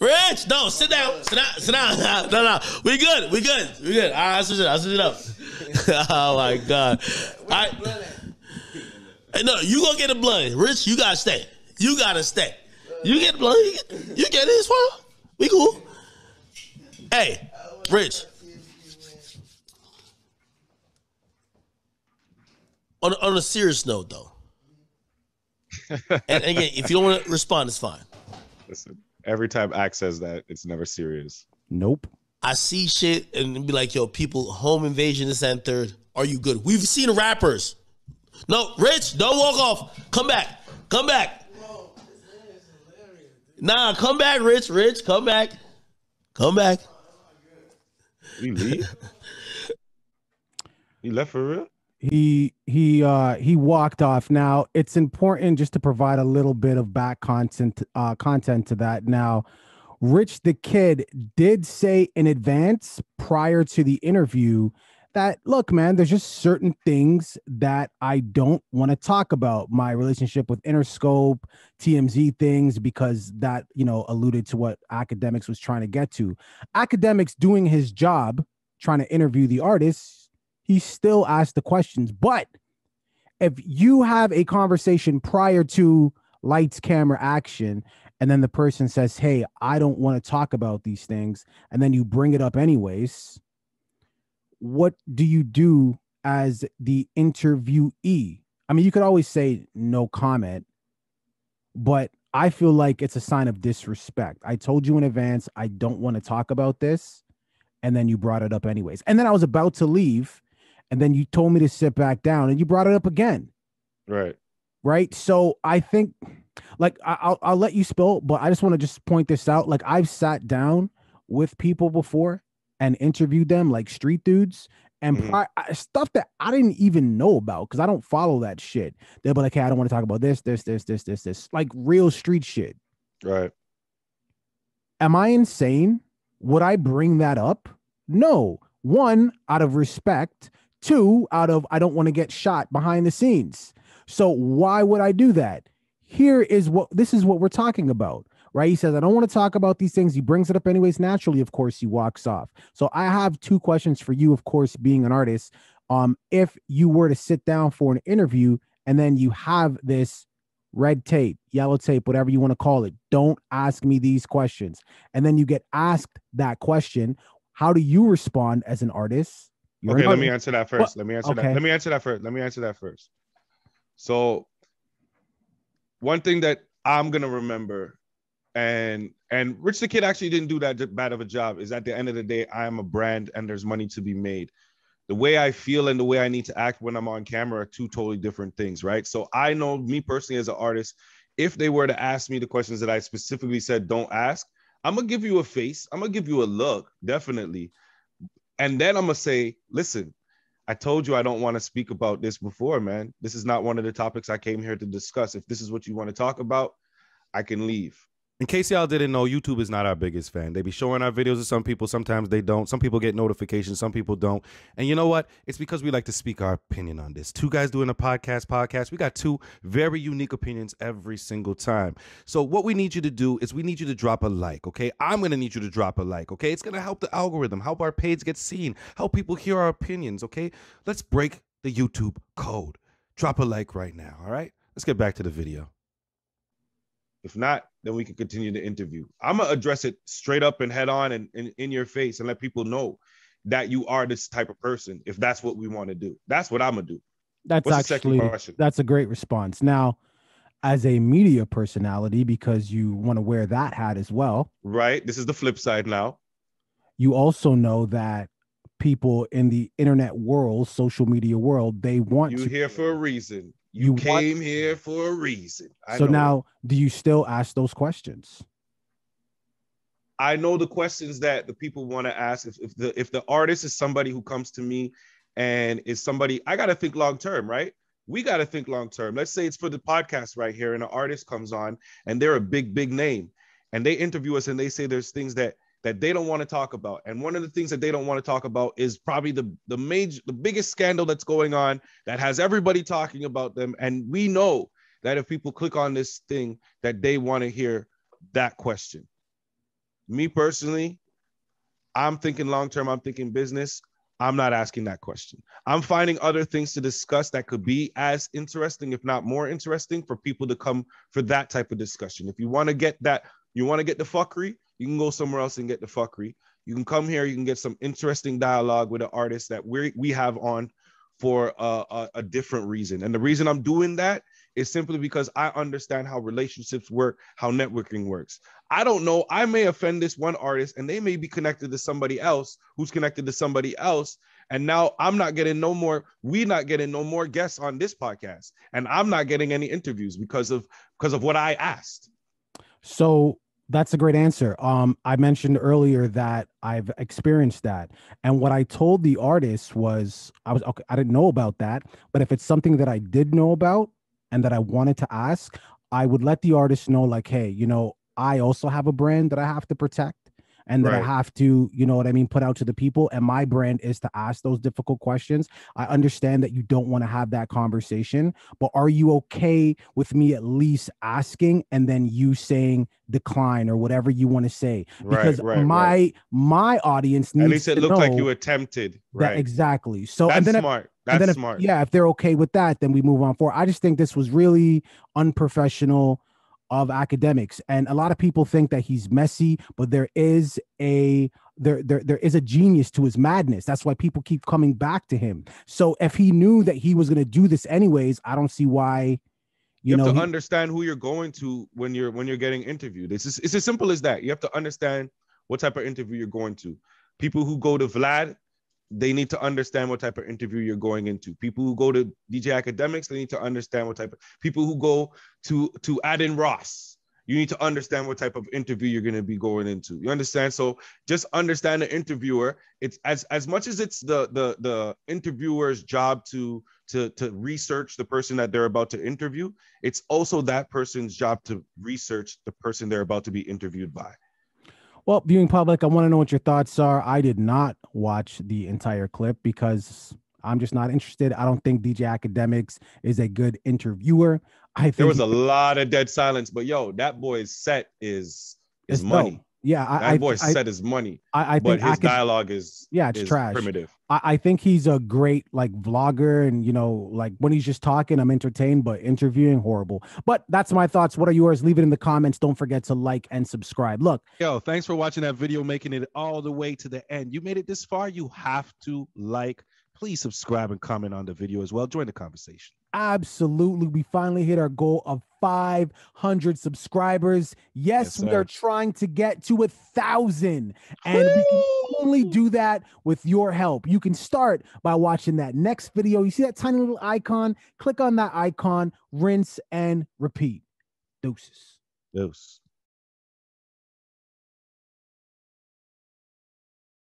Rich, no, sit down, sit down, sit down. No, we good, we good, we good. All right, I'll switch it up. Oh my God! No, you gonna get a blood, Rich. You gotta stay. You gotta stay. You get blood. You get this one. We cool. Hey, Rich. On a serious note, though. And again, if you don't want to respond, it's fine. Listen, every time Ak says that, it's never serious. Nope. I see shit and be like, yo, people, home invasion is entered. Are you good? We've seen rappers. No, Rich, don't walk off. Come back. Come back. Whoa, this is hilarious, dude. Nah, come back, Rich. Rich, come back. Come back. He leave? He left for real? He walked off. Now it's important just to provide a little bit of back content to that. Now, Rich the Kid did say in advance prior to the interview that, look, man, there's just certain things that I don't want to talk about, my relationship with Interscope, TMZ things, because that, you know, alluded to what Akademiks was trying to get to. Akademiks doing his job, trying to interview the artists. He still asked the questions, but if you have a conversation prior to lights, camera, action, and then the person says, hey, I don't want to talk about these things, and then you bring it up anyways, what do you do as the interviewee? I mean, you could always say no comment, but I feel like it's a sign of disrespect. I told you in advance, I don't want to talk about this, and then you brought it up anyways. And then I was about to leave, and then you told me to sit back down and you brought it up again. Right. Right. So I think, like, I'll let you spill, but I just want to just point this out. Like, I've sat down with people before and interviewed them, like street dudes, and stuff that I didn't even know about because I don't follow that shit. They'll be like, hey, I don't want to talk about this, like real street shit. Right. Am I insane? Would I bring that up? No. One, out of respect. Two, out of I don't want to get shot behind the scenes. So why would I do that? This is what we're talking about, right? He says, I don't want to talk about these things. He brings it up anyways. Naturally, of course, he walks off. So I have two questions for you, of course, being an artist. If you were to sit down for an interview and then you have this red tape, yellow tape, whatever you want to call it, don't ask me these questions. And then you get asked that question. How do you respond as an artist? Okay, let me answer that first. Let me answer that first. So one thing that I'm going to remember, and Rich the Kid actually didn't do that bad of a job, is at the end of the day, I'm a brand and there's money to be made. The way I feel and the way I need to act when I'm on camera are two totally different things, right? So I know me personally as an artist, if they were to ask me the questions that I specifically said don't ask, I'm going to give you a face. I'm going to give you a look, definitely. And then I'm going to say, listen, I told you I don't want to speak about this before, man. This is not one of the topics I came here to discuss. If this is what you want to talk about, I can leave. In case y'all didn't know, YouTube is not our biggest fan. They be showing our videos to some people. Sometimes they don't. Some people get notifications. Some people don't. And you know what? It's because we like to speak our opinion on this. Two guys doing a podcast. We got two very unique opinions every single time. So what we need you to do is we need you to drop a like, okay? I'm going to need you to drop a like, okay? It's going to help the algorithm, help our page get seen, help people hear our opinions, okay? Let's break the YouTube code. Drop a like right now, all right? Let's get back to the video. If not, then we can continue the interview. I'm going to address it straight up and head on and in your face and let people know that you are this type of person. If that's what we want to do, that's what I'm going to do. That's actually, that's a great response. Now, as a media personality, because you want to wear that hat as well. Right. This is the flip side now. You also know that people in the internet world, social media world, they want you here for a reason. You came here for a reason. So now, do you still ask those questions? I know the questions that the people want to ask. If the artist is somebody who comes to me and is somebody, I got to think long term, right? We got to think long term. Let's say it's for the podcast right here and an artist comes on and they're a big, big name and they interview us and they say there's things that they don't want to talk about. And one of the things that they don't want to talk about is probably the biggest scandal that's going on that has everybody talking about them. And we know that if people click on this thing that they want to hear that question. Me personally, I'm thinking long-term, I'm thinking business. I'm not asking that question. I'm finding other things to discuss that could be as interesting, if not more interesting, for people to come for that type of discussion. If you want to get that, you want to get the fuckery, you can go somewhere else and get the fuckery. You can come here, you can get some interesting dialogue with an artist that we have on for a different reason. And the reason I'm doing that is simply because I understand how relationships work, how networking works. I don't know, I may offend this one artist and they may be connected to somebody else who's connected to somebody else. And now I'm not getting no more, we not getting no more guests on this podcast. And I'm not getting any interviews because of what I asked. So that's a great answer. I mentioned earlier that I've experienced that. And what I told the artist was, okay, I didn't know about that, but if it's something that I did know about, and that I wanted to ask, I would let the artist know, like, hey, you know, I also have a brand that I have to protect and that I have to, you know what I mean, put out to the people. And my brand is to ask those difficult questions. I understand that you don't want to have that conversation, but are you okay with me at least asking and then you saying decline or whatever you want to say? Because my audience needs to know. At least it looked like you attempted. Right. Exactly. So that's smart. That's smart. Yeah. If they're okay with that, then we move on forward. I just think this was really unprofessional of Akademiks, and a lot of people think that he's messy, but there is a genius to his madness. That's why people keep coming back to him. So if he knew that he was going to do this anyways, I don't see why. You have to understand who you're going to when you're getting interviewed. It's as simple as that. You have to understand what type of interview you're going to. People who go to Vlad, they need to understand what type of interview you're going into. People who go to DJ Akademiks, they need to understand what type of... People who go to Adin Ross, you need to understand what type of interview you're going to be going into. You understand? So just understand the interviewer. It's as much as it's the interviewer's job to research the person that they're about to interview, it's also that person's job to research the person they're about to be interviewed by. Well, viewing public, I want to know what your thoughts are. I did not watch the entire clip because I'm just not interested. I don't think DJ Akademiks is a good interviewer. I think there was a lot of dead silence, but yo, that boy's set is money. Dope. Yeah, that boy's set is money. I think his dialogue is trash. Primitive. I think he's a great like vlogger, and you know, like when he's just talking, I'm entertained, but interviewing horrible. But that's my thoughts. What are yours? Leave it in the comments. Don't forget to like and subscribe. Look, yo, thanks for watching that video, making it all the way to the end. You made it this far. You have to like. Please subscribe and comment on the video as well. Join the conversation. Absolutely. We finally hit our goal of 500 subscribers. Yes, we are trying to get to 1,000. And we can only do that with your help. You can start by watching that next video. You see that tiny little icon? Click on that icon, rinse and repeat. Deuces. Deuce.